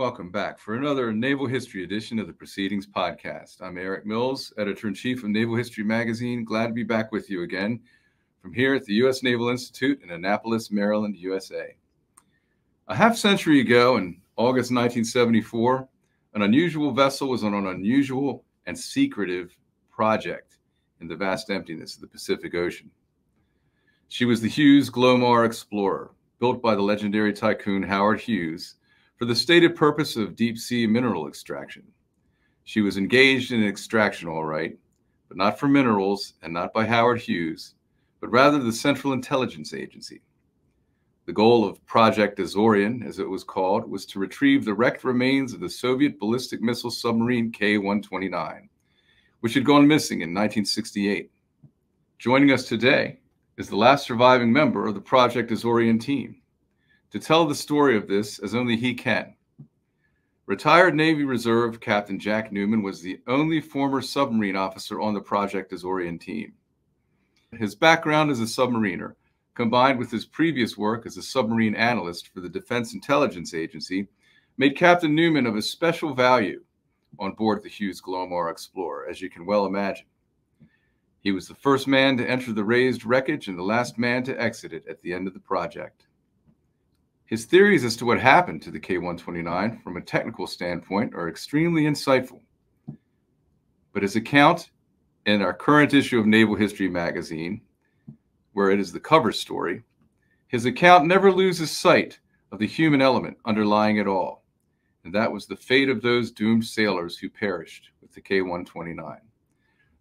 Welcome back for another Naval History edition of the Proceedings Podcast. I'm Eric Mills, Editor-in-Chief of Naval History Magazine. Glad to be back with you again from here at the U.S. Naval Institute in Annapolis, Maryland, USA. A half century ago, in August 1974, an unusual vessel was on an unusual and secretive project in the vast emptiness of the Pacific Ocean. She was the Hughes Glomar Explorer, built by the legendary tycoon Howard Hughes, for the stated purpose of deep-sea mineral extraction. She was engaged in extraction, all right, but not for minerals and not by Howard Hughes, but rather the Central Intelligence Agency. The goal of Project Azorian, as it was called, was to retrieve the wrecked remains of the Soviet ballistic missile submarine K-129, which had gone missing in 1968. Joining us today is the last surviving member of the Project Azorian team, to tell the story of this as only he can. Retired Navy Reserve Captain Jack Newman was the only former submarine officer on the Project Azorian team. His background as a submariner, combined with his previous work as a submarine analyst for the Defense Intelligence Agency, made Captain Newman of a special value on board the Hughes Glomar Explorer, as you can well imagine. He was the first man to enter the raised wreckage and the last man to exit it at the end of the project. His theories as to what happened to the K-129 from a technical standpoint are extremely insightful, but his account in our current issue of Naval History Magazine, where it is the cover story, his account never loses sight of the human element underlying it all, and that was the fate of those doomed sailors who perished with the K-129.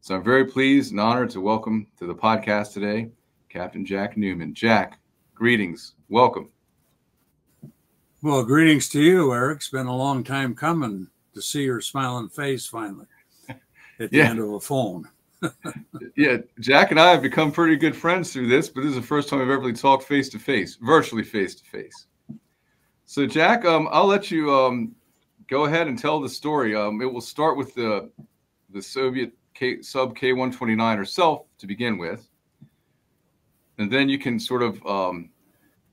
So I'm very pleased and honored to welcome to the podcast today, Captain Jack Newman. Jack, greetings, welcome. Well, greetings to you, Eric. It's been a long time coming to see your smiling face finally at the end of a phone. Yeah, Jack and I have become pretty good friends through this, but this is the first time I've ever really talked face-to-face, virtually face-to-face. So, Jack, I'll let you go ahead and tell the story. It will start with the Soviet sub K-129 herself to begin with, and then you can sort of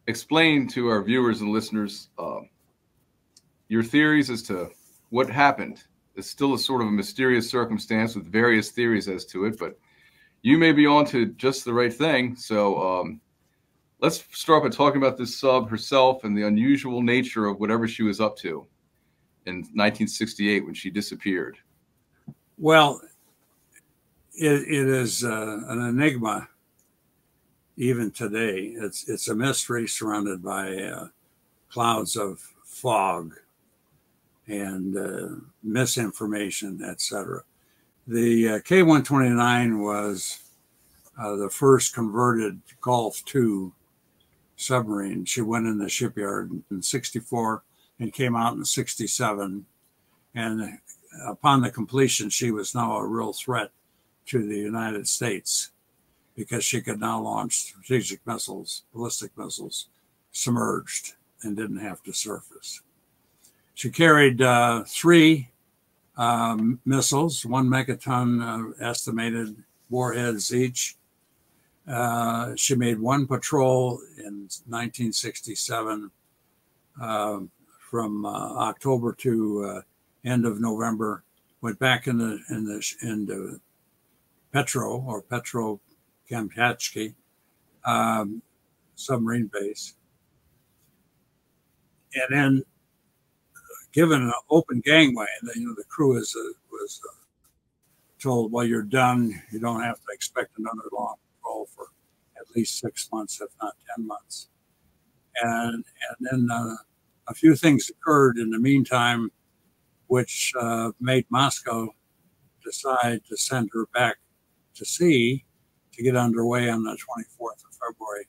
explain to our viewers and listeners your theories as to what happened. It's still a sort of a mysterious circumstance with various theories as to it, but you may be on to just the right thing. So let's start by talking about this sub herself and the unusual nature of whatever she was up to in 1968 when she disappeared. Well, it is an enigma. Even today, it's a mystery surrounded by clouds of fog and misinformation, etc. The K-129 was the first converted Gulf II submarine. She went in the shipyard in 1964 and came out in 1967. And upon the completion, she was now a real threat to the United States, because she could now launch strategic missiles, ballistic missiles, submerged and didn't have to surface. She carried three missiles, 1 megaton estimated warheads each. She made one patrol in 1967 from October to end of November, went back into Petro or Petro Kamchatka submarine base, and then given an open gangway, the crew was told, "Well, you're done. You don't have to expect another long patrol for at least 6 months, if not 10 months." And then a few things occurred in the meantime, which made Moscow decide to send her back to sea, to get underway on the 24th of February,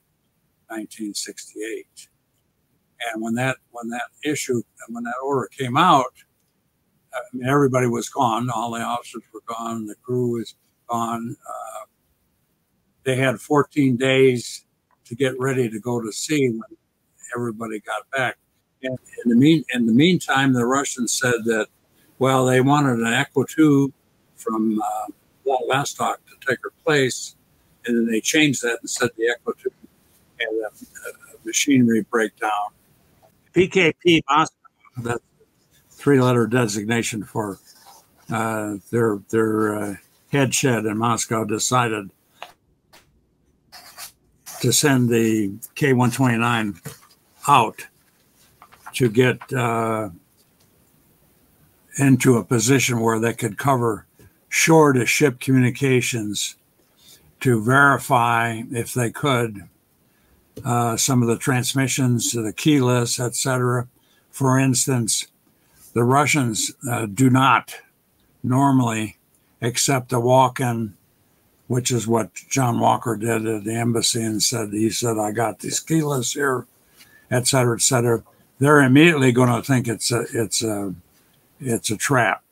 1968. And when that order came out, I mean, everybody was gone. All the officers were gone. The crew was gone. They had 14 days to get ready to go to sea when everybody got back. And in the meantime, the Russians said that, well, they wanted an Echo-2 from Vladivostok to take her place. And then they changed that and said the Echo 2 had a machinery breakdown. PKP Moscow, that's three-letter designation for their headshed in Moscow, decided to send the K-129 out to get into a position where they could cover shore-to-ship communications to verify, if they could, some of the transmissions to the key lists, etc. For instance, the Russians do not normally accept a walk-in, which is what John Walker did at the embassy, and he said, I got these key lists here, etc., etc. They're immediately going to think it's a trap.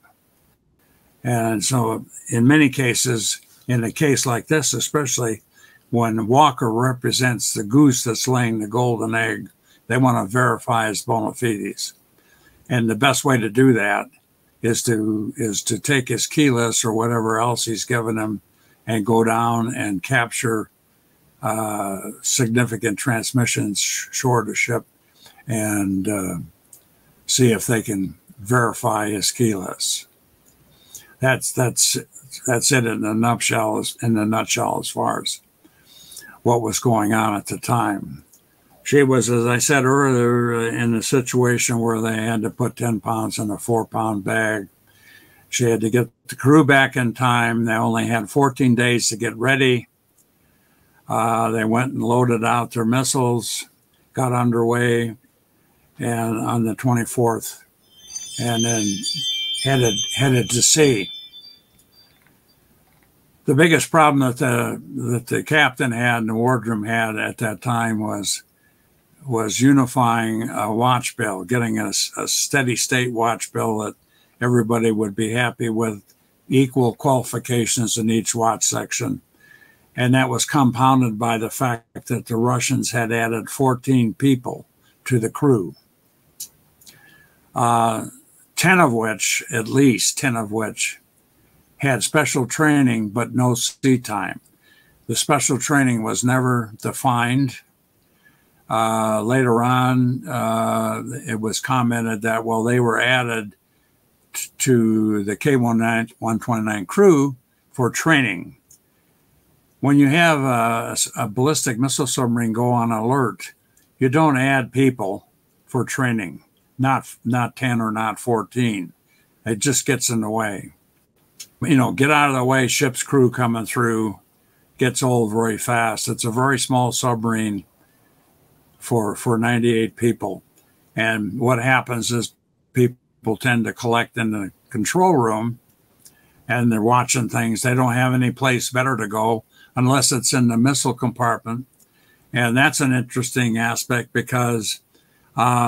And so in many cases, in a case like this, especially when Walker represents the goose that's laying the golden egg, they want to verify his bona fides. And the best way to do that is to take his key list or whatever else he's given him and go down and capture significant transmissions shore to ship and see if they can verify his key list. That's it in a nutshell. As far as what was going on at the time, she was, as I said earlier, in a situation where they had to put 10 pounds in a 4-pound bag. She had to get the crew back in time. They only had 14 days to get ready. They went and loaded out their missiles, got underway, and on the 24th, and then headed to sea. The biggest problem that the captain had and the wardroom had at that time was unifying a watch bill, getting a steady state watch bill that everybody would be happy with, equal qualifications in each watch section. And that was compounded by the fact that the Russians had added 14 people to the crew. 10 of which had special training, but no sea time. The special training was never defined. Later on, it was commented that, well, they were added to the K-129 crew for training. When you have a ballistic missile submarine go on alert, you don't add people for training. Not 10 or not 14. It just gets in the way. You know, get out of the way, ship's crew coming through, gets old very fast. It's a very small submarine for 98 people. And what happens is people tend to collect in the control room and they're watching things. They don't have any place better to go unless it's in the missile compartment. And that's an interesting aspect because in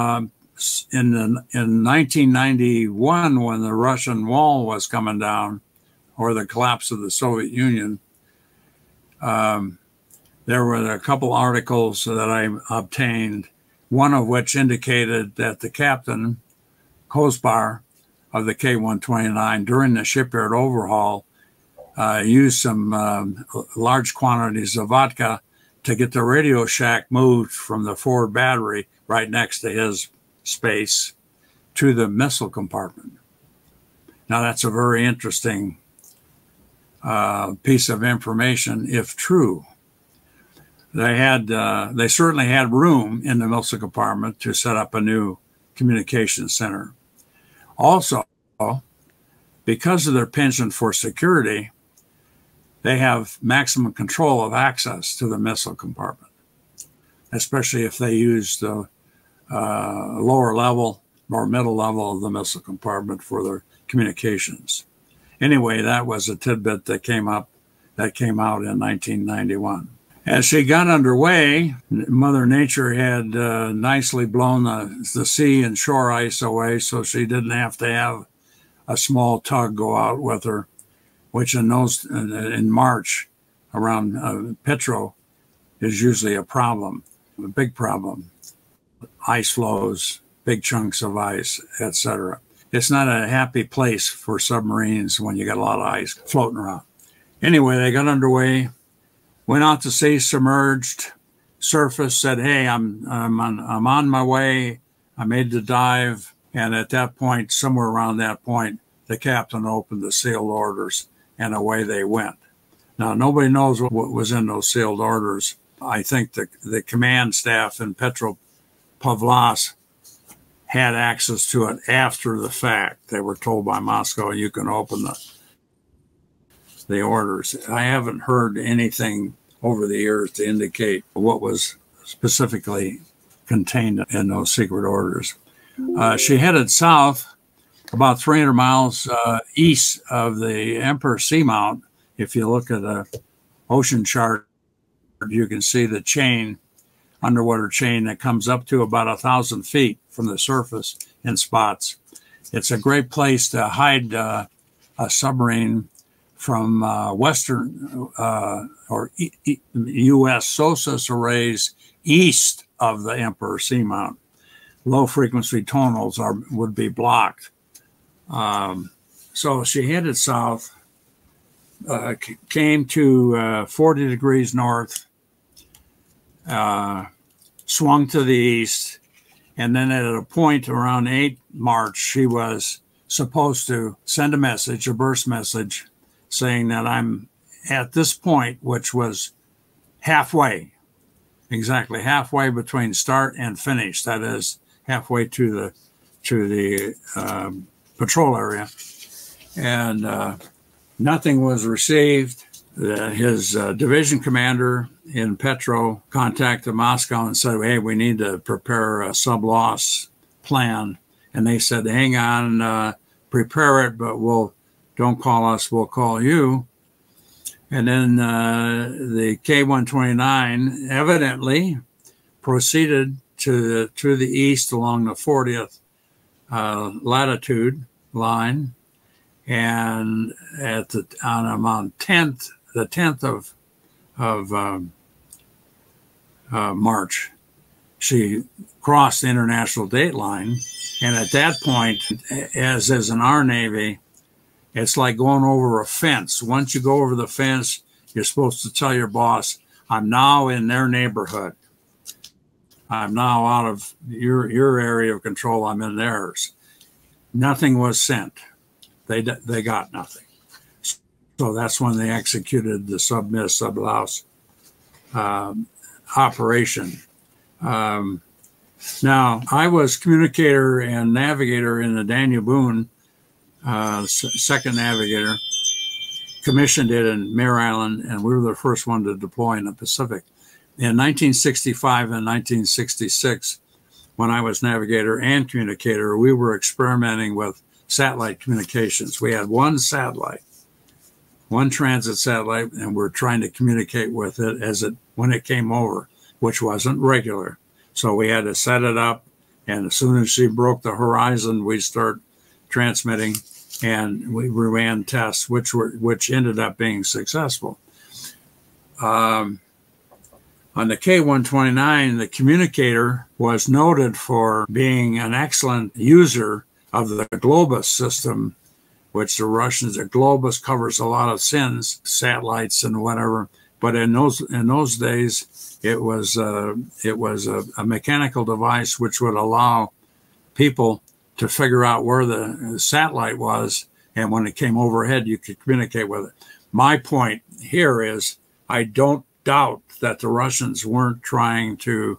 1991, when the Russian wall was coming down, or the collapse of the Soviet Union, there were a couple articles that I obtained, one of which indicated that the captain, Kosbar, of the K-129, during the shipyard overhaul, used some large quantities of vodka to get the Radio Shack moved from the forward battery right next to his space to the missile compartment. Now, that's a very interesting piece of information, if true. They certainly had room in the missile compartment to set up a new communications center. Also, because of their penchant for security, they have maximum control of access to the missile compartment, especially if they use the lower level or middle level of the missile compartment for their communications. Anyway, that was a tidbit that came out in 1991. As she got underway, Mother Nature had nicely blown the sea and shore ice away, so she didn't have to have a small tug go out with her, which in March around Petro is usually a problem, a big problem. Ice floes, big chunks of ice, etc. It's not a happy place for submarines when you got a lot of ice floating around. Anyway, they got underway, went out to sea, submerged, surfaced, said, "Hey, I'm on my way. I made the dive," And at that point, somewhere around that point, the captain opened the sealed orders and away they went. Now, nobody knows what was in those sealed orders. I think the command staff in Petropavlovsk had access to it after the fact. They were told by Moscow, you can open the orders. I haven't heard anything over the years to indicate what was specifically contained in those secret orders. She headed south about 300 miles east of the Emperor Seamount. If you look at an ocean chart, you can see the chain, underwater chain that comes up to about 1,000 feet from the surface in spots. It's a great place to hide a submarine from Western or U.S. SOSUS arrays east of the Emperor Seamount. Low-frequency tonals would be blocked. So she headed south, came to 40 degrees north, swung to the east, and then at a point around 8 March, she was supposed to send a message, a burst message, saying that I'm at this point, which was halfway, exactly halfway between start and finish. That is halfway to the patrol area, and nothing was received. His division commander in Petro contacted Moscow and said, hey, we need to prepare a sub-loss plan. And they said, hang on, prepare it, but don't call us, we'll call you. And then the K-129 evidently proceeded to the east along the 40th latitude line, and on the 10th of March, she crossed the international date line. And at that point, as is in our Navy, it's like going over a fence. Once you go over the fence, you're supposed to tell your boss, I'm now in their neighborhood. I'm now out of your area of control. I'm in theirs. Nothing was sent. They got nothing. So that's when they executed the sub-loss operation. Now, I was communicator and navigator in the Daniel Boone, second navigator, commissioned it in Mare Island, and we were the first one to deploy in the Pacific. In 1965 and 1966, when I was navigator and communicator, we were experimenting with satellite communications. We had one satellite, one transit satellite, and we're trying to communicate with it when it came over, which wasn't regular. So we had to set it up, and as soon as she broke the horizon, we start transmitting, and we ran tests, which ended up being successful. On the K-129, the communicator was noted for being an excellent user of the Globus system, which the Russians, the Globus covers a lot of sins, satellites and whatever. But in those days, it was a mechanical device which would allow people to figure out where the satellite was, and when it came overhead, you could communicate with it. My point here is, I don't doubt that the Russians weren't trying to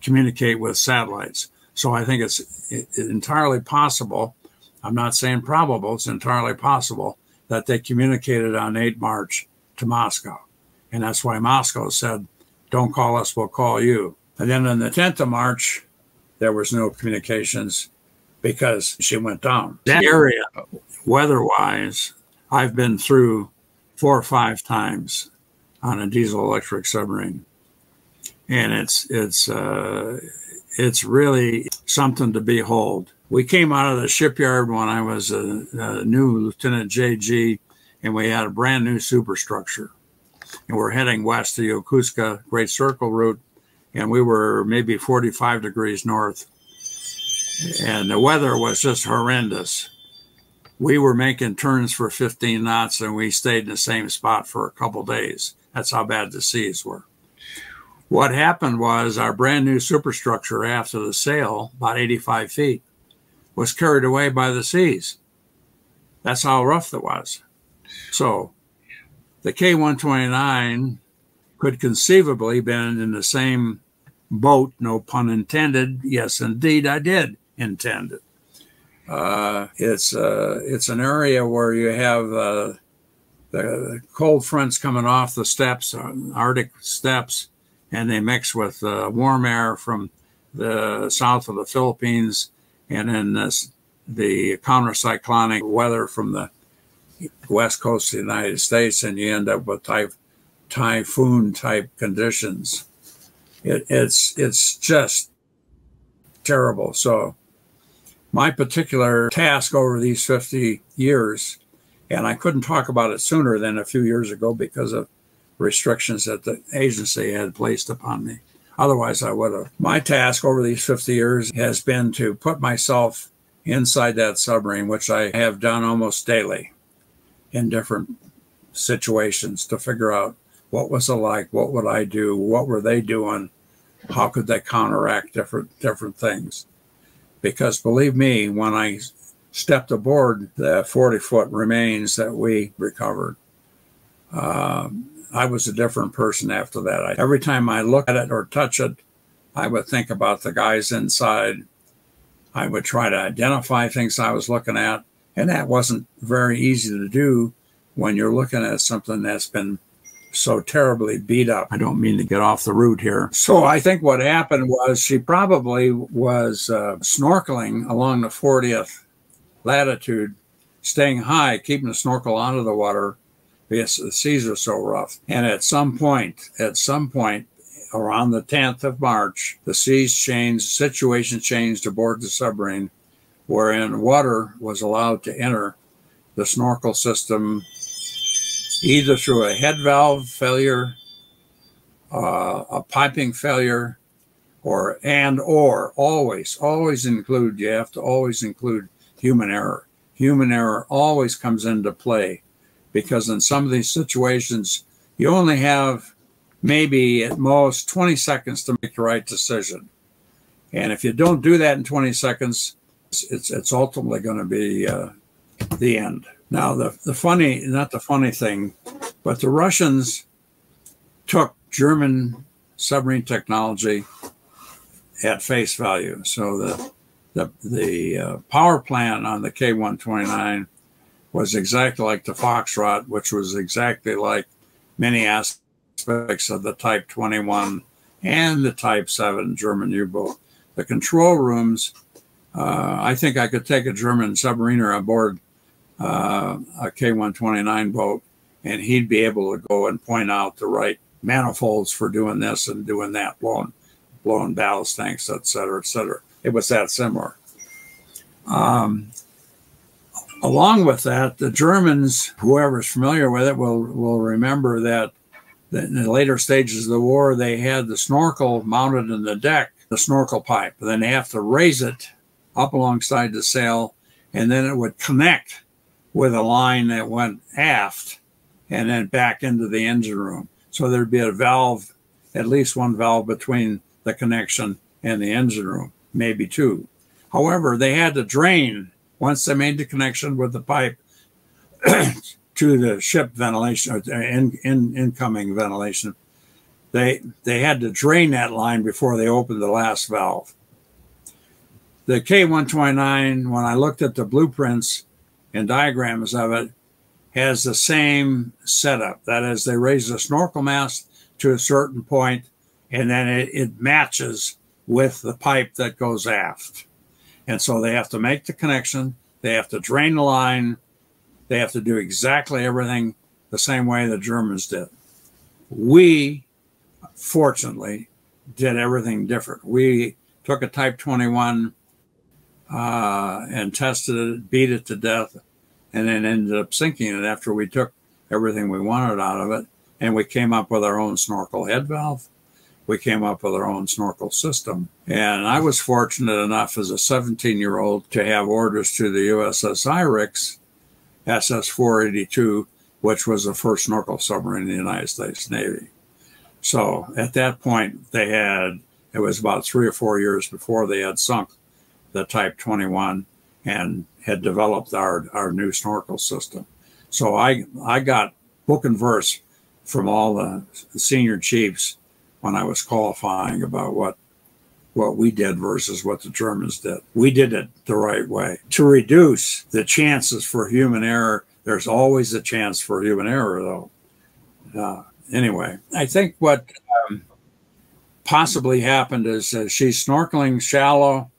communicate with satellites. So I think it's entirely possible, I'm not saying probable, it's entirely possible that they communicated on 8 March to Moscow. And that's why Moscow said, don't call us, we'll call you. And then on the 10th of March, there was no communications, because she went down. That area, weather-wise, I've been through 4 or 5 times on a diesel-electric submarine, and it's really something to behold. We came out of the shipyard when I was a new Lieutenant J.G., and we had a brand new superstructure, and we're heading west to Yokosuka, Great Circle route, and we were maybe 45 degrees north. And the weather was just horrendous. We were making turns for 15 knots, and we stayed in the same spot for a couple days. That's how bad the seas were. What happened was, our brand new superstructure after the sail, about 85 feet, was carried away by the seas. That's how rough it was. So the K-129 could conceivably have been in the same boat, no pun intended. Yes, indeed, I did intend it. It's an area where you have the cold fronts coming off the steppes, Arctic steppes, and they mix with warm air from the south of the Philippines, and then the countercyclonic weather from the west coast of the United States, and you end up with typhoon-type conditions. It's just terrible. So my particular task over these 50 years, and I couldn't talk about it sooner than a few years ago because of restrictions that the agency had placed upon me. Otherwise, I would have. My task over these 50 years has been to put myself inside that submarine, which I have done almost daily in different situations, to figure out what was it like, what would I do, what were they doing, how could they counteract different things. Because believe me, when I stepped aboard the 40-foot remains that we recovered, I was a different person after that. Every time I looked at it or touch it, I would think about the guys inside. I would try to identify things I was looking at, and that wasn't very easy to do when you're looking at something that's been so terribly beat up. I don't mean to get off the route here. So I think what happened was she probably was snorkeling along the 40th latitude, staying high, keeping the snorkel out of the water, because the seas are so rough. And at some point around the 10th of March, the seas changed, situation changed aboard the submarine, wherein water was allowed to enter the snorkel system either through a head valve failure, a piping failure, or always include, you have to always include human error. Human error always comes into play, because in some of these situations, you only have maybe at most 20 seconds to make the right decision. And if you don't do that in 20 seconds, it's ultimately going to be the end. Now, but the Russians took German submarine technology at face value. So the power plant on the K-129 was exactly like the Foxtrot, which was exactly like many aspects of the Type 21 and the Type 7 German U-boat. The control rooms, I think I could take a German submariner aboard a K-129 boat, and he'd be able to go and point out the right manifolds for doing this and doing that, blowing ballast tanks, et cetera, et cetera. It was that similar. Along with that, the Germans, whoever's familiar with it, will remember that in the later stages of the war, they had the snorkel mounted in the deck, the snorkel pipe. Then they have to raise it up alongside the sail, and then it would connect with a line that went aft and then back into the engine room. So there'd be a valve, at least one valve between the connection and the engine room, maybe two. However, they had to drain once they made the connection with the pipe to the ship ventilation, or incoming ventilation. They had to drain that line before they opened the last valve. The K-129, when I looked at the blueprints and diagrams of it, has the same setup. That is, they raise the snorkel mast to a certain point, and then it matches with the pipe that goes aft. And so they have to make the connection, they have to drain the line, they have to do exactly everything the same way the Germans did. We, fortunately, did everything different. We took a Type 21 and tested it, beat it to death, and then ended up sinking it after we took everything we wanted out of it. And we came up with our own snorkel head valve. We came up with our own snorkel system. And I was fortunate enough as a 17-year-old to have orders to the USS IRIX, SS-482, which was the first snorkel submarine in the United States Navy. So at that point, it was about 3 or 4 years before they had sunk the Type 21. and had developed our new snorkel system. So I got book and verse from all the senior chiefs when I was qualifying about what we did versus what the Germans did. We did it the right way. To reduce the chances for human error, there's always a chance for human error, though. Anyway, I think what possibly happened is she's snorkeling shallow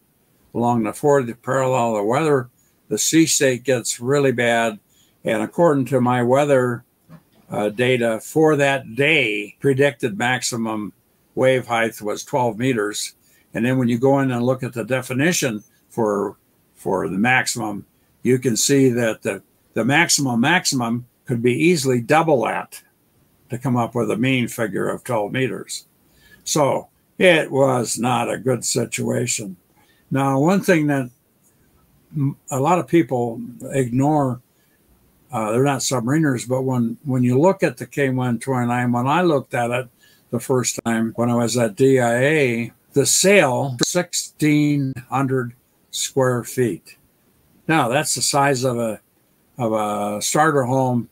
along the 40th parallel of the weather. The sea state gets really bad. And according to my weather data for that day, predicted maximum wave height was 12 meters. And then when you go in and look at the definition for the maximum, you can see that the maximum could be easily double that to come up with a mean figure of 12 meters. So it was not a good situation. Now, one thing that a lot of people ignore, they're not submariners, but when you look at the K-129, when I looked at it the first time when I was at DIA, the sail, 1,600 square feet. Now, that's the size of a starter home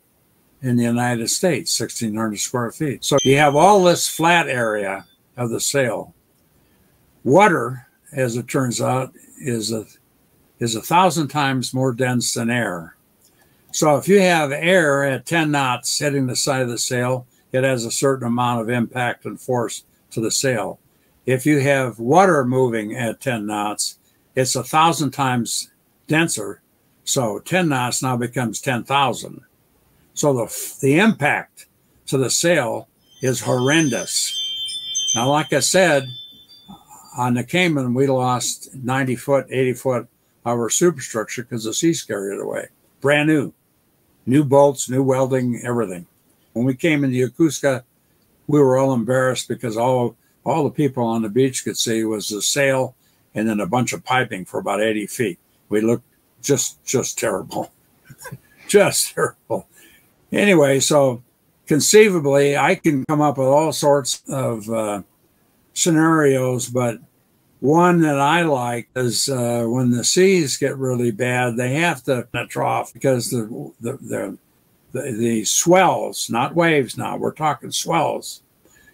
in the United States, 1,600 square feet. So you have all this flat area of the sail. Water, as it turns out, is 1,000 times more dense than air. So if you have air at 10 knots hitting the side of the sail, it has a certain amount of impact and force to the sail. If you have water moving at 10 knots, it's 1,000 times denser. So 10 knots now becomes 10,000. So the impact to the sail is horrendous. Now, like I said, on the Cayman, we lost 90 foot, 80 foot of our superstructure because the seas carried it away. Brand new. New bolts, new welding, everything. When we came into Yokosuka, we were all embarrassed because all the people on the beach could see was the sail and then a bunch of piping for about 80 feet. We looked just terrible. Just terrible. Anyway, so conceivably, I can come up with all sorts of scenarios, but one that I like is when the seas get really bad, they have to trough because the swells, not waves now, we're talking swells,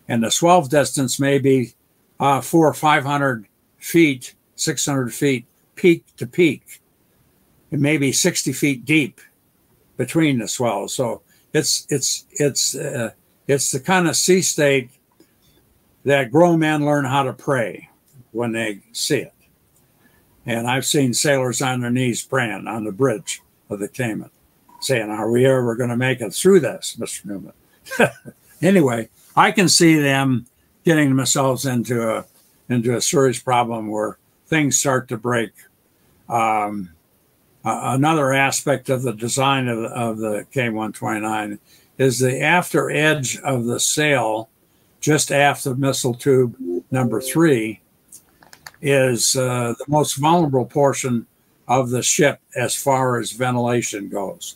and the swell distance may be 400 or 500 feet, 600 feet peak to peak. It may be 60 feet deep between the swells. So it's the kind of sea state that grown men learn how to pray when they see it. And I've seen sailors on their knees praying on the bridge of the Cayman, saying, "Are we ever going to make it through this, Mr. Newman?" Anyway, I can see them getting themselves into a serious problem where things start to break. Another aspect of the design of the K-129 is the after edge of the sail, just after missile tube number 3, is the most vulnerable portion of the ship as far as ventilation goes,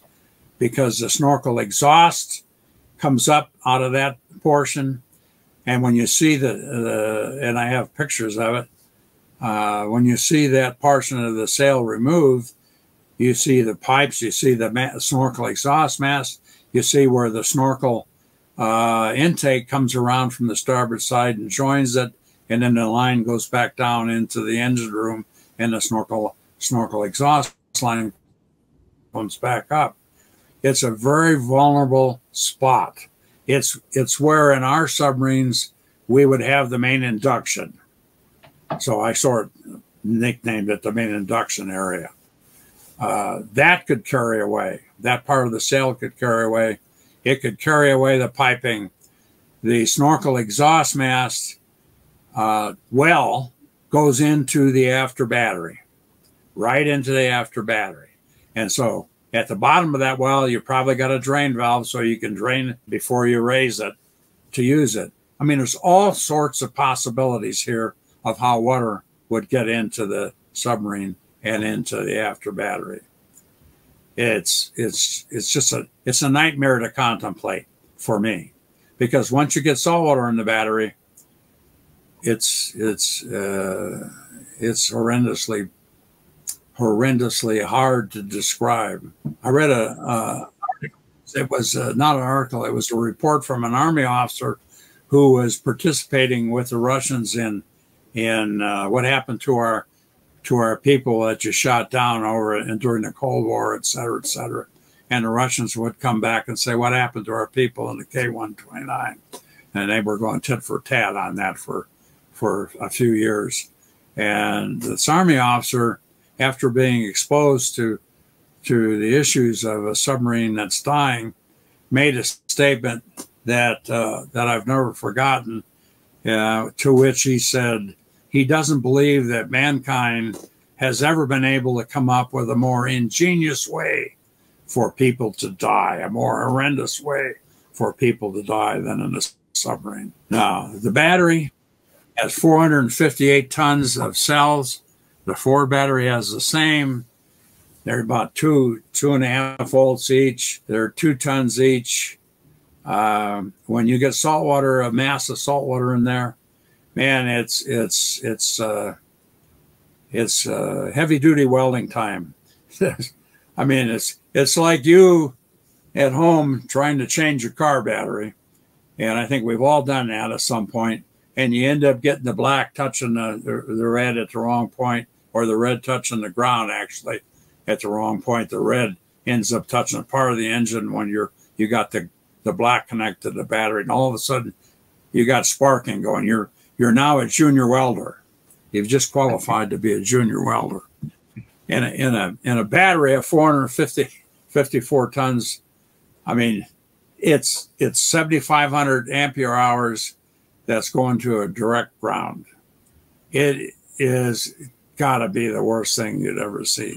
because the snorkel exhaust comes up out of that portion. And when you see and I have pictures of it, when you see that portion of the sail removed, you see the pipes, you see the snorkel exhaust mast, you see where the snorkel intake comes around from the starboard side and joins it, and then the line goes back down into the engine room, and the snorkel exhaust line comes back up. It's a very vulnerable spot. It's where in our submarines we would have the main induction. So I sort of nicknamed it the main induction area. That could carry away. That part of the sail could carry away. It could carry away the piping, the snorkel exhaust mast. Well, goes into the after battery, right into the after battery. And so at the bottom of that well, you probably got a drain valve so you can drain it before you raise it to use it. I mean, there's all sorts of possibilities here of how water would get into the submarine and into the after battery. It's just it's a nightmare to contemplate for me, because once you get salt water in the battery, it's horrendously horrendously hard to describe. I read it was not an article, it was a report from an Army officer who was participating with the Russians in what happened to our people that you shot down over and during the Cold War, et cetera, et cetera. And the Russians would come back and say, what happened to our people in the K-129? And they were going tit for tat on that for a few years. And this Army officer, after being exposed to the issues of a submarine that's dying, made a statement that I've never forgotten, to which he said he doesn't believe that mankind has ever been able to come up with a more ingenious way for people to die, a more horrendous way for people to die than in a submarine. Now, the battery has 458 tons of cells. The Ford battery has the same. They're about 2.5 volts each. They're 2 tons each. When you get salt water, a mass of salt water in there, man, it's heavy duty welding time. I mean, it's like you at home trying to change your car battery, and I think we've all done that at some point. And you end up getting the black touching the red at the wrong point, or the red touching the ground actually at the wrong point. The red ends up touching a part of the engine when you got the black connected to the battery, and all of a sudden you got sparking going. You're now a junior welder. You've just qualified to be a junior welder. In a battery of 454 tons, I mean, it's 7,500 ampere hours that's going to a direct ground. It is gotta be the worst thing you'd ever see.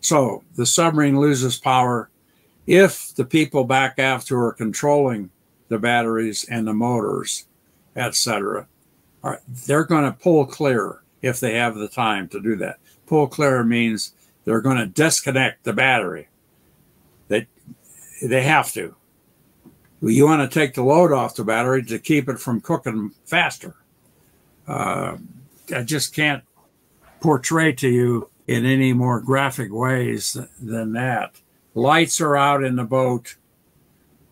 So the submarine loses power if the people back after are controlling the batteries and the motors, etc. They're going to pull clear if they have the time to do that. Pull clear means they're going to disconnect the battery. They have to. You want to take the load off the battery to keep it from cooking faster. I just can't portray to you in any more graphic ways than that. Lights are out in the boat.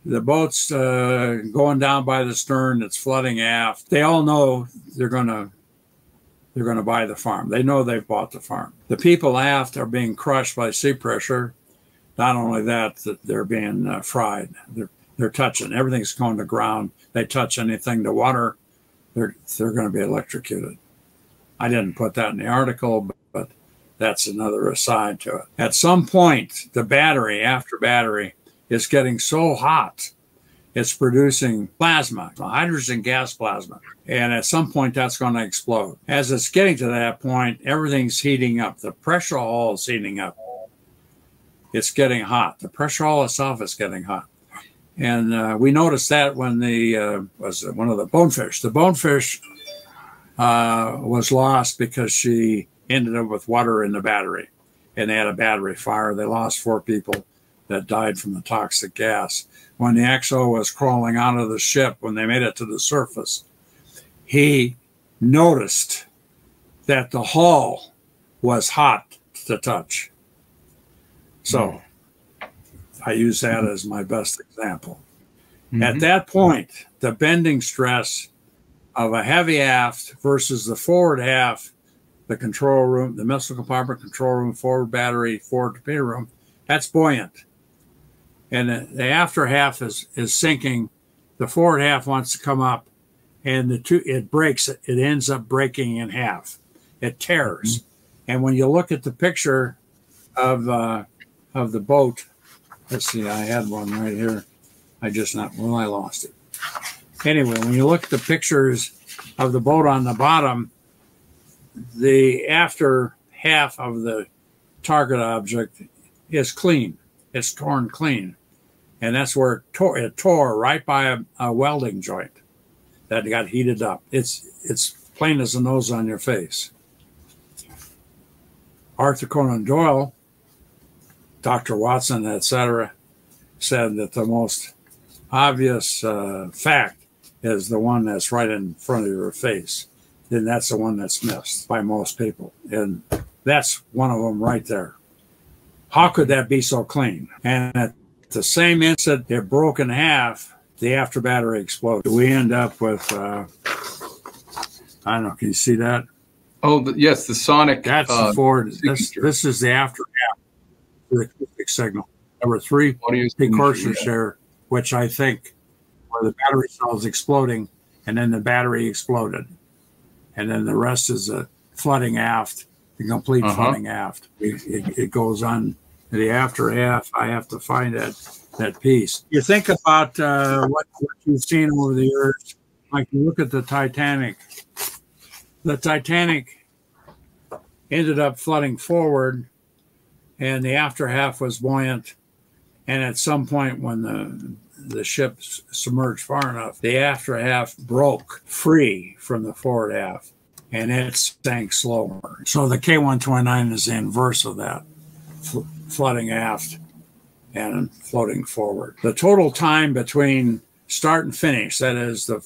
The boat's going down by the stern. It's flooding aft. They all know they're gonna buy the farm. They know they've bought the farm. The people aft are being crushed by sea pressure. Not only that they're being fried. They're touching. Everything's going to ground. They touch anything to water. They're going to be electrocuted. I didn't put that in the article, but that's another aside to it. At some point, the battery after battery is getting so hot, it's producing plasma, hydrogen gas plasma. And at some point, that's going to explode. As it's getting to that point, everything's heating up. The pressure hull is heating up. It's getting hot. The pressure hull itself is getting hot. And we noticed that when was one of the Bonefish. The Bonefish was lost because she ended up with water in the battery, and they had a battery fire. They lost 4 people that died from the toxic gas. When the XO was crawling out of the ship, when they made it to the surface, he noticed that the hull was hot to touch. So I use that as my best example. Mm-hmm. At that point, the bending stress of a heavy aft versus the forward half, the control room, the missile compartment, control room, forward battery, forward torpedo room, that's buoyant. And the after half is sinking. The forward half wants to come up, and it breaks. It ends up breaking in half. It tears. Mm-hmm. And when you look at the picture of the boat, let's see, I had one right here. I lost it. Anyway, when you look at the pictures of the boat on the bottom, the after half of the target object is clean. It's torn clean. And that's where it tore right by a welding joint that got heated up. It's plain as the nose on your face. Arthur Conan Doyle, Dr. Watson, etc., said that the most obvious fact is the one that's right in front of your face. And that's the one that's missed by most people. And That's one of them right there. How could that be so clean? And at the same instant, it broke in half. The after battery exploded. We end up with, I don't know, can you see that? Oh, yes, the sonic. That's the forward. This is the after half acoustic signal. There were three precursors there, which I think were the battery cells exploding, and then the battery exploded. And then the rest is a flooding aft, the complete flooding aft. It goes on to the after half. I have to find that piece. You think about what you've seen over the years. Like, you look at the Titanic. The Titanic ended up flooding forward, and the after half was buoyant. And at some point when the ship submerged far enough, the after half broke free from the forward half, and it sank slower. So the K-129 is the inverse of that, flooding aft and floating forward. The total time between start and finish, that is the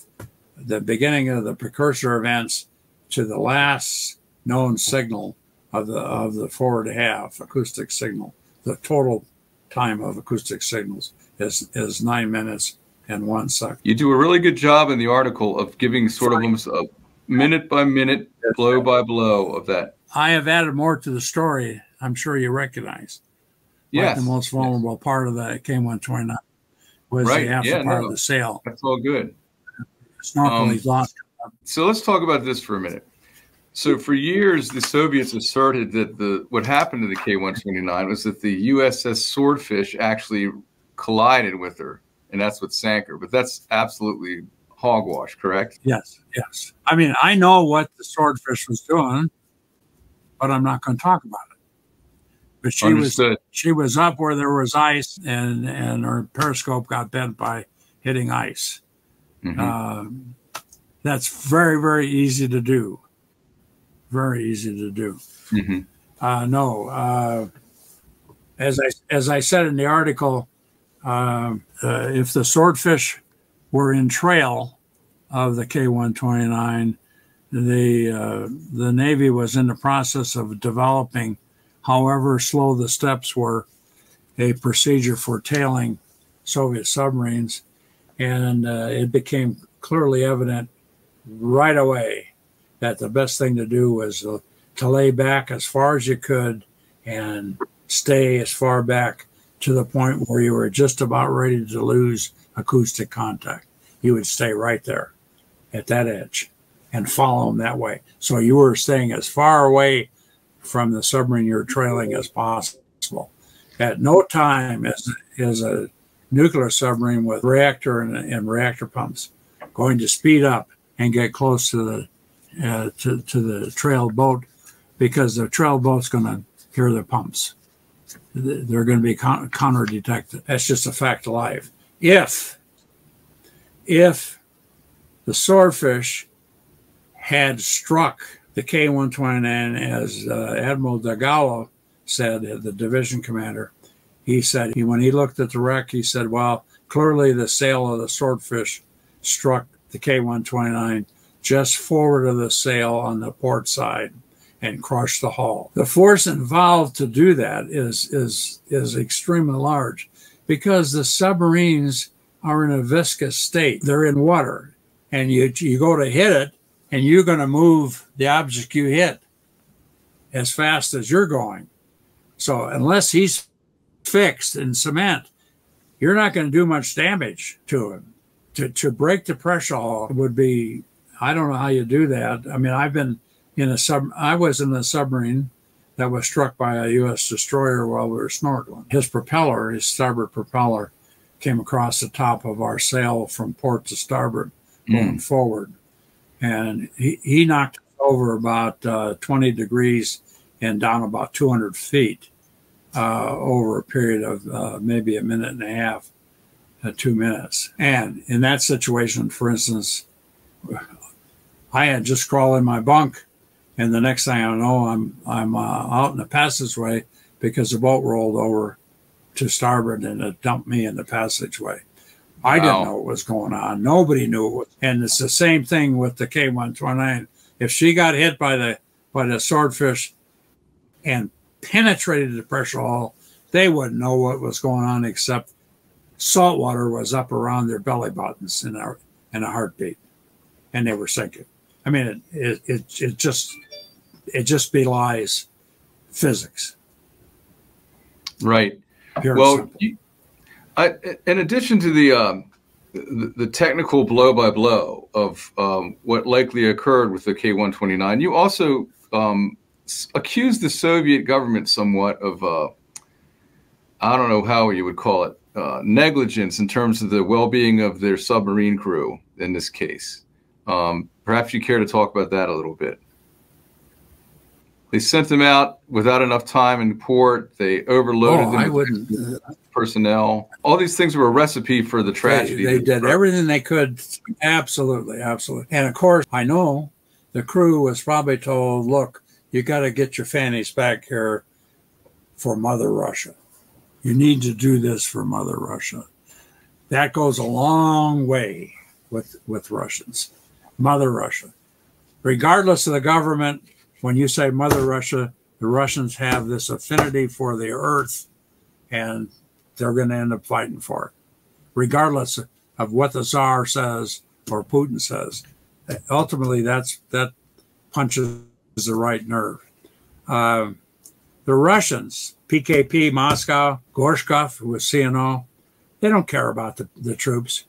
beginning of the precursor events to the last known signal of the forward half, acoustic signal, the total time of acoustic signals is 9 minutes and 1 second. You do a really good job in the article of giving sort of almost a minute by minute, blow by blow of that. I have added more to the story, I'm sure you recognize. Yes. Like the most vulnerable part of the K-129 was the after part of the sail. That's all good. Snorkeling lost. So let's talk about this for a minute. So for years, the Soviets asserted that what happened to the K-129 was that the USS Swordfish actually collided with her, and that's what sank her. But that's absolutely hogwash, correct? Yes, yes. I mean, I know what the Swordfish was doing, but I'm not going to talk about it. But she was up where there was ice, and her periscope got bent by hitting ice. That's very, very easy to do. Very easy to do. As I said in the article, if the Swordfish were in trail of the K-129, the Navy was in the process of developing, however slow the steps were, a procedure for tailing Soviet submarines, and it became clearly evident right away that the best thing to do was to lay back as far as you could and stay as far back to the point where you were just about ready to lose acoustic contact. You would stay right there at that edge and follow them that way. So you were staying as far away from the submarine you're trailing as possible. At no time is a nuclear submarine with reactor and reactor pumps going to speed up and get close to the to the trail boat, because the trail boat's going to hear the pumps. They're going to be counter-detected. That's just a fact of life. If the Swordfish had struck the K-129, as Admiral Dagalo said, the division commander, he said, when he looked at the wreck, he said, well, clearly the sail of the Swordfish struck the K-129 just forward of the sail on the port side and crushed the hull. The force involved to do that is extremely large, because the submarines are in a viscous state. They're in water, and you go to hit it, and you're going to move the object you hit as fast as you're going. So unless he's fixed in cement, you're not going to do much damage to him. To break the pressure hull would be, I don't know how you do that. I mean, I was in a submarine that was struck by a U.S. destroyer while we were snorkeling. His propeller, his starboard propeller, came across the top of our sail from port to starboard, going forward. And he knocked over about 20 degrees and down about 200 feet over a period of maybe a minute and a half, 2 minutes. And in that situation, for instance, I had just crawled in my bunk, and the next thing I know, I'm out in the passageway, because the boat rolled over to starboard and it dumped me in the passageway. I didn't know what was going on. Nobody knew what. And it's the same thing with the K-129. If she got hit by the Swordfish, and penetrated the pressure hull, they wouldn't know what was going on, except salt water was up around their belly buttons in a heartbeat, and they were sinking. I mean, it just belies physics. Right. Well, in addition to the technical blow-by-blow of what likely occurred with the K-129, you also accused the Soviet government somewhat of, I don't know how you would call it, negligence in terms of the well-being of their submarine crew in this case. Perhaps you care to talk about that a little bit. They sent them out without enough time in port. They overloaded them with personnel. All these things were a recipe for the tragedy. They did everything they could. Absolutely, absolutely. And of course, I know the crew was probably told, look, you got to get your fannies back here for Mother Russia. You need to do this for Mother Russia. That goes a long way with Russians. Mother Russia. Regardless of the government, when you say Mother Russia, the Russians have this affinity for the earth, and they're going to end up fighting for it, regardless of what the Tsar says or Putin says. Ultimately, that punches the right nerve. The Russians, PKP, Moscow, Gorshkov, who was CNO, they don't care about the troops.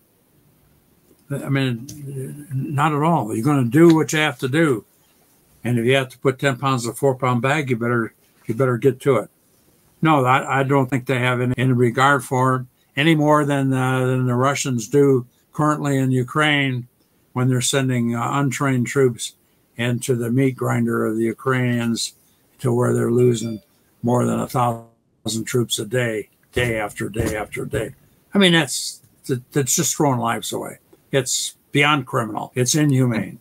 I mean, not at all. You're going to do what you have to do. And if you have to put 10 pounds in a 4-pound bag, you better get to it. No, I don't think they have any regard for it any more than the Russians do currently in Ukraine when they're sending untrained troops into the meat grinder of the Ukrainians to where they're losing more than 1,000 troops a day, day after day after day. I mean, that's just throwing lives away. It's beyond criminal. It's inhumane.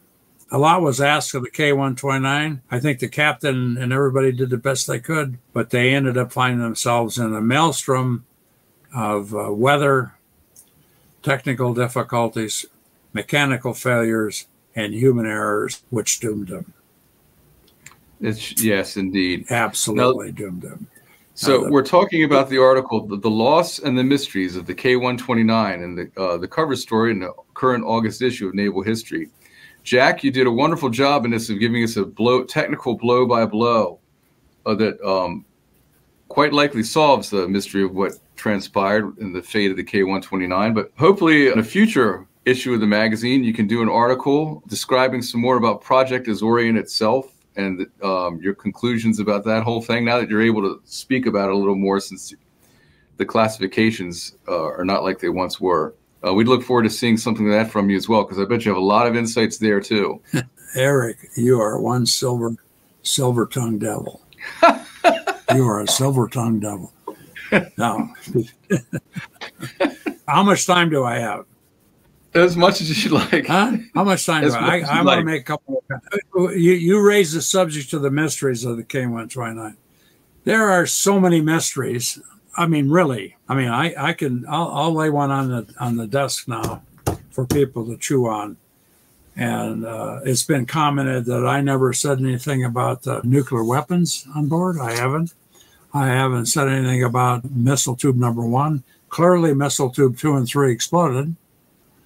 A lot was asked of the K-129. I think the captain and everybody did the best they could, but they ended up finding themselves in a maelstrom of weather, technical difficulties, mechanical failures, and human errors, which doomed them. Yes, indeed. Absolutely doomed them. So we're talking about the article, The Loss and the Mysteries of the K-129, and the cover story in the current August issue of Naval History. Jack, you did a wonderful job in this of giving us a technical blow-by-blow that quite likely solves the mystery of what transpired in the fate of the K-129. But hopefully in a future issue of the magazine, you can do an article describing some more about Project Azorian itself and your conclusions about that whole thing, now that you're able to speak about it a little more, since the classifications are not like they once were. We'd look forward to seeing something of that from you as well, because I bet you have a lot of insights there too. Eric, you are one silver-tongued devil. You are a silver-tongued devil. Now, how much time do I have? As much as you like. Huh? How much time do I have? I want to make a couple of... You raised the subject of the mysteries of the K-129. There are so many mysteries. I mean, really. I mean, I'll lay one on the desk now for people to chew on. And it's been commented that I never said anything about the nuclear weapons on board. I haven't. I haven't said anything about missile tube #1. Clearly, missile tube 2 and 3 exploded.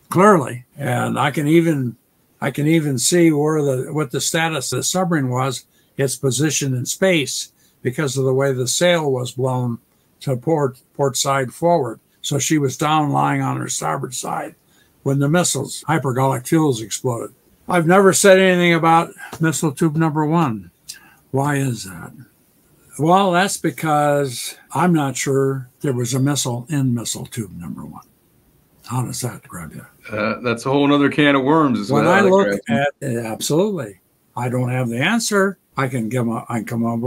Clearly, and I can even see where what the status of the submarine was, its position in space, because of the way the sail was blown to port side forward. So she was down lying on her starboard side when the missiles, hypergolic fuels, exploded. I've never said anything about missile tube #1. Why is that? Well, that's because I'm not sure there was a missile in missile tube #1. How does that grab you? That's a whole other can of worms. When I look at it, absolutely. I don't have the answer. I can come up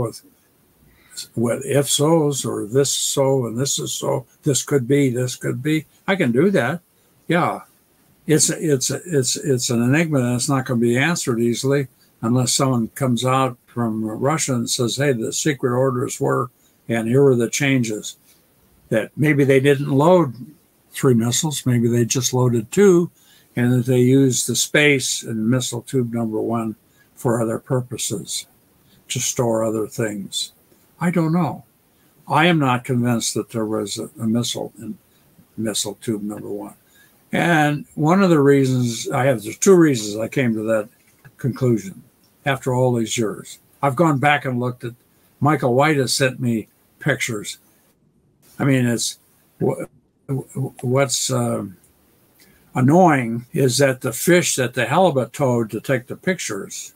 with if so's, or this so and this is so, this could be, this could be. I can do that. Yeah, it's an enigma that's not going to be answered easily unless someone comes out from Russia and says, hey, the secret orders were, and here are the changes. That maybe they didn't load 3 missiles, maybe they just loaded 2, and that they used the space in missile tube #1 for other purposes, to store other things. I don't know. I am not convinced that there was a missile in missile tube number one. And one of the reasons I have, there's two reasons I came to that conclusion after all these years. I've gone back and looked at, Michael White has sent me pictures. I mean, it's what's annoying is that the fish that the halibut towed to take the pictures,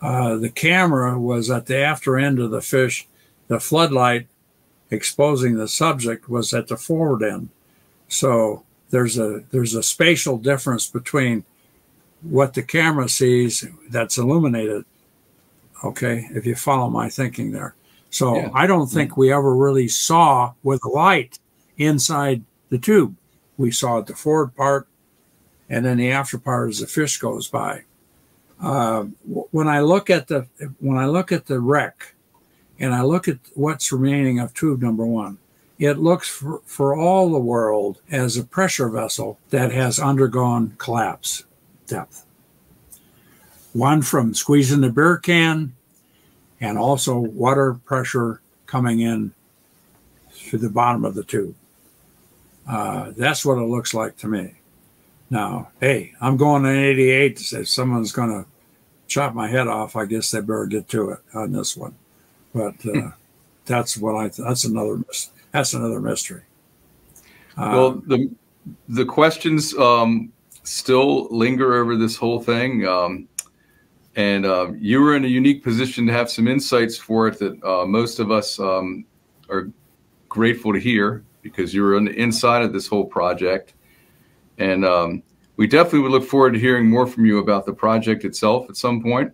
the camera was at the after end of the fish. The floodlight exposing the subject was at the forward end. So there's a spatial difference between what the camera sees that's illuminated. Okay, if you follow my thinking there. So yeah. I don't think we ever really saw with light inside the tube. We saw the forward part, and then the after part as the fish goes by. When I look at the wreck, and I look at what's remaining of tube number one, it looks for all the world as a pressure vessel that has undergone collapse depth. One from squeezing the beer can, and also water pressure coming in through the bottom of the tube. That's what it looks like to me. Now, hey, I'm going in 88. If someone's going to chop my head off, I guess they better get to it on this one. But that's what that's another mystery. Well, the questions still linger over this whole thing, and you were in a unique position to have some insights for it that most of us are grateful to hear, because you were on the inside of this whole project. And we definitely would look forward to hearing more from you about the project itself at some point,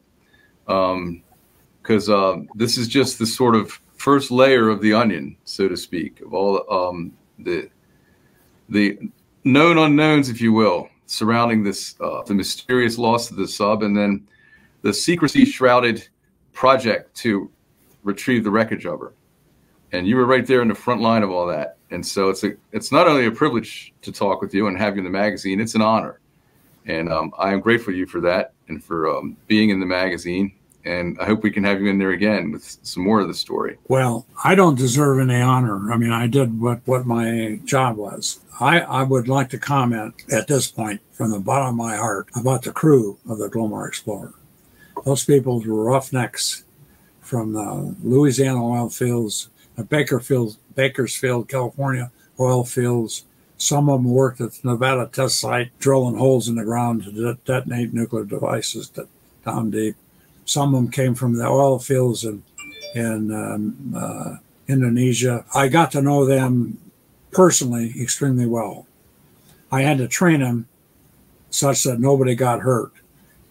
because this is just the sort of first layer of the onion, so to speak, of all the known unknowns, if you will, surrounding this the mysterious loss of the sub, and then the secrecy shrouded project to retrieve the wreckage of her. And you were right there in the front line of all that. And so it's not only a privilege to talk with you and have you in the magazine, it's an honor. And I am grateful to you for that and for being in the magazine. And I hope we can have you in there again with some more of the story. Well, I don't deserve any honor. I mean, I did what my job was. I would like to comment at this point from the bottom of my heart about the crew of the Glomar Explorer. Those people were roughnecks from the Louisiana oil fields, Bakersfield, California oil fields. Some of them worked at the Nevada test site, drilling holes in the ground to detonate nuclear devices down deep. Some of them came from the oil fields in Indonesia. I got to know them personally extremely well. I had to train them such that nobody got hurt.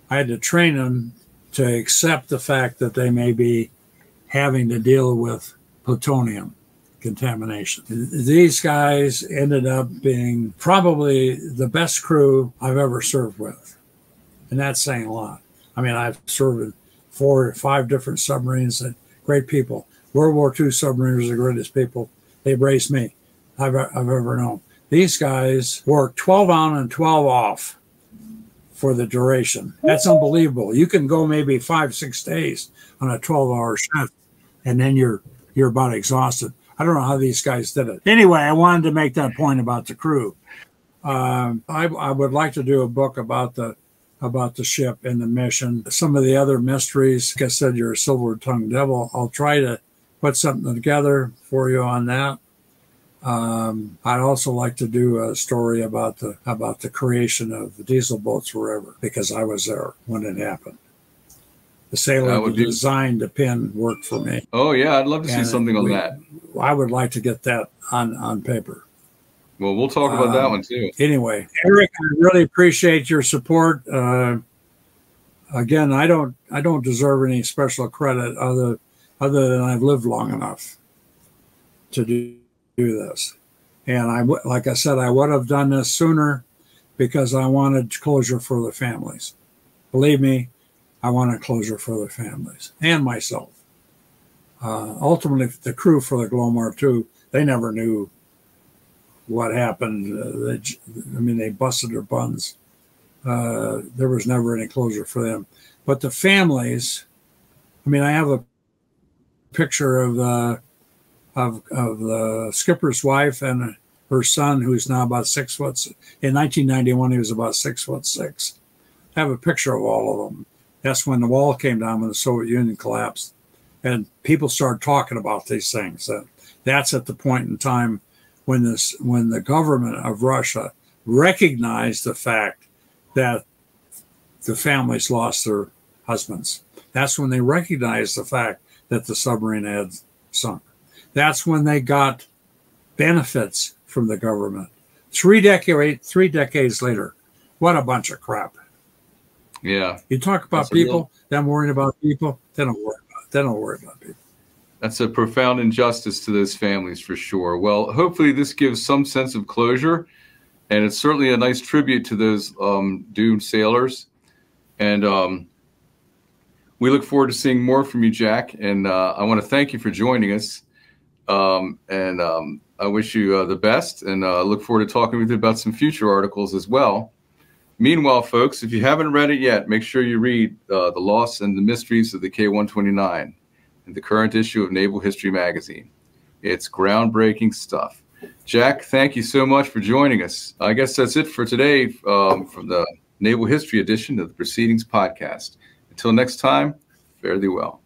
I had to train them to accept the fact that they may be having to deal with plutonium contamination. These guys ended up being probably the best crew I've ever served with. And that's saying a lot. I mean, I've served in 4 or 5 different submarines, and great people. World War II submarines are the greatest people. They embraced me I've ever known. These guys worked 12 on and 12 off for the duration. That's unbelievable. You can go maybe 5, 6 days on a 12-hour shift, and then you're about exhausted. I don't know how these guys did it. Anyway, I wanted to make that point about the crew. I would like to do a book about the ship and the mission. Some of the other mysteries, like I said, you're a silver-tongued devil. I'll try to put something together for you on that. I'd also like to do a story about the creation of the diesel boats wherever, because I was there when it happened. The sailor who designed the pin worked for me. Oh, yeah. I'd love to see something on that. I would like to get that on paper. Well, we'll talk about that one, too. Anyway, Eric, I really appreciate your support. Again, I don't deserve any special credit other than I've lived long enough to do this. And like I said, I would have done this sooner because I wanted closure for the families. Believe me, I wanted closure for the families and myself. Ultimately, the crew for the Glomar too, they never knew what happened. They busted their buns. There was never any closure for them. But the families, I have a picture of the skipper's wife and her son, who's now about 6 foot. In 1991, he was about 6'6". I have a picture of all of them. That's when the wall came down, when the Soviet Union collapsed, and people started talking about these things. That's at the point in time when this, when the government of Russia recognized the fact that the families lost their husbands. That's when they recognized the fact that the submarine had sunk. That's when they got benefits from the government. Three decades later, what a bunch of crap. Yeah. You talk about people, then worrying about people, then don't worry about it. They don't worry about people. That's a profound injustice to those families for sure. Well, hopefully this gives some sense of closure, and it's certainly a nice tribute to those doomed sailors. And we look forward to seeing more from you, Jack. And I want to thank you for joining us. I wish you the best, and look forward to talking with you about some future articles as well. Meanwhile, folks, if you haven't read it yet, make sure you read The Loss and the Mysteries of the K-129 in the current issue of Naval History Magazine. It's groundbreaking stuff. Jack, thank you so much for joining us. I guess that's it for today from the Naval History edition of the Proceedings Podcast. Until next time, fare thee well.